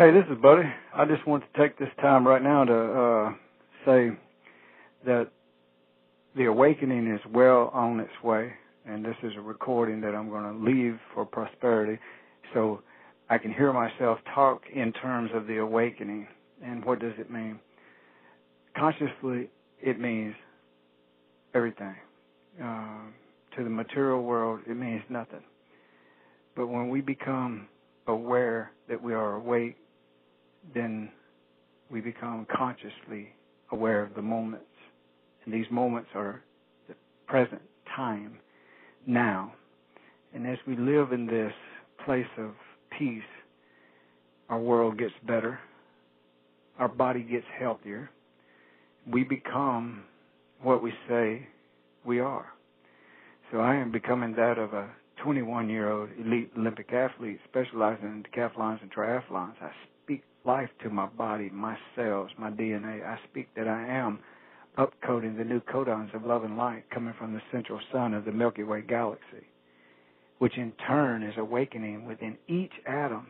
Hey, this is Buddy. I just want to take this time right now to say that the awakening is well on its way, and this is a recording that I'm going to leave for prosperity so I can hear myself talk in terms of the awakening. And what does it mean? Consciously, it means everything. To the material world, it means nothing. But when we become aware that we are awake, then we become consciously aware of the moments. And these moments are the present time, now. And as we live in this place of peace, our world gets better. Our body gets healthier. We become what we say we are. So I am becoming that of a 21-year-old elite Olympic athlete specializing in decathlons and triathlons. I speak life to my body, my cells, my DNA. I speak that I am upcoding the new codons of love and light coming from the central sun of the Milky Way galaxy, which in turn is awakening within each atom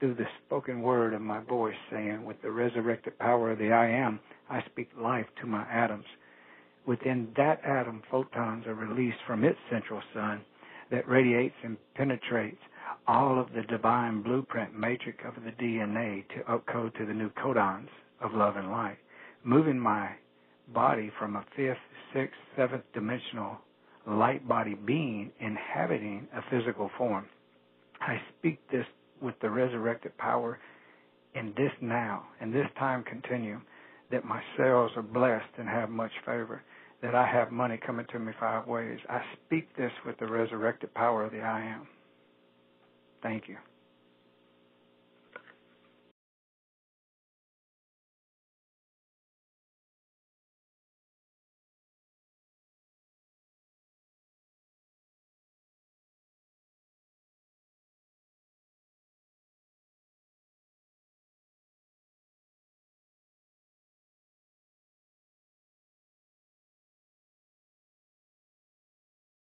through the spoken word of my voice, saying, with the resurrected power of the I am, I speak life to my atoms. Within that atom, photons are released from its central sun that radiates and penetrates all of the divine blueprint matrix of the DNA to upcode to the new codons of love and light, moving my body from a 5th, 6th, 7th dimensional light body being inhabiting a physical form. I speak this with the resurrected power in this now, in this time continuum, that my cells are blessed and have much favor, that I have money coming to me 5 ways. I speak this with the resurrected power of the I am. Thank you.